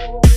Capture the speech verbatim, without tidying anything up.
Oh,